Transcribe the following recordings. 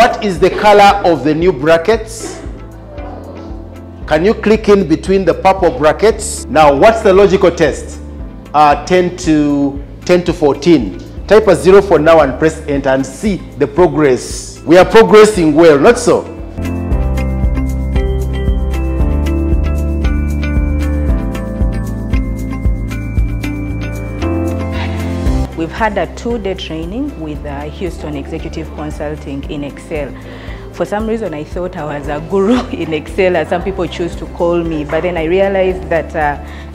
What is the color of the new brackets? Can you click in between the purple brackets? Now, what's the logical test? 10 to 14. Type a 0 for now and press enter and see the progress. We are progressing well, not so? We've had a two-day training with Houston Executive Consulting in Excel. For some reason, I thought I was a guru in Excel, as some people choose to call me, but then I realized that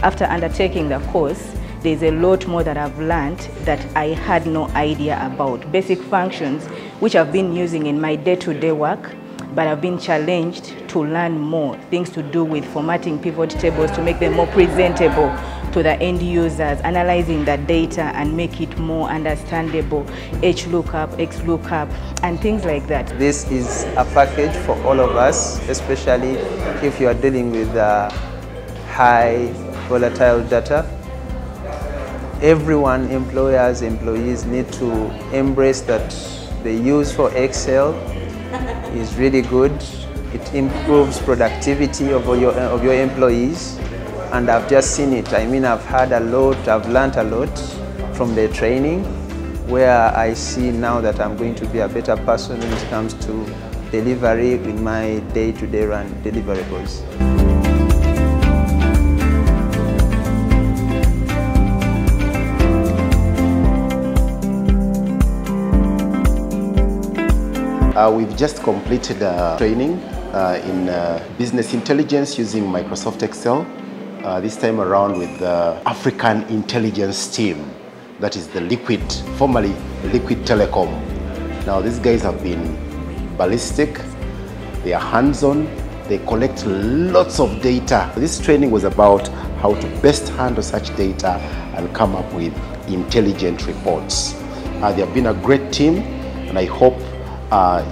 after undertaking the course, there's a lot more that I've learned that I had no idea about. Basic functions, which I've been using in my day-to-day work, but I've been challenged to learn more, things to do with formatting pivot tables to make them more presentable to the end users, analyzing the data and make it more understandable, Hlookup, Xlookup, and things like that. This is a package for all of us, especially if you are dealing with high volatile data. Everyone, employers, employees, need to embrace that the use for Excel is really good. It improves productivity of your employees, and I've just seen it. I mean, I've learned a lot from the training, where I see now that I'm going to be a better person when it comes to delivery in my day-to-day run deliverables. We've just completed a training in business intelligence using Microsoft Excel, this time around with the African intelligence team, that is the Liquid, formerly Liquid Telecom. Now these guys have been ballistic, they are hands-on, they collect lots of data. This training was about how to best handle such data and come up with intelligent reports. They have been a great team, and I hope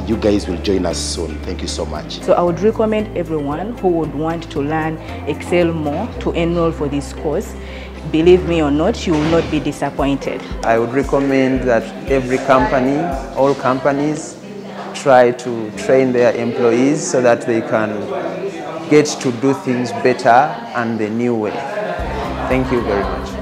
you guys will join us soon. Thank you so much. So I would recommend everyone who would want to learn Excel more to enroll for this course. Believe me or not, you will not be disappointed. I would recommend that every company, all companies, try to train their employees so that they can get to do things better and the new way. Thank you very much.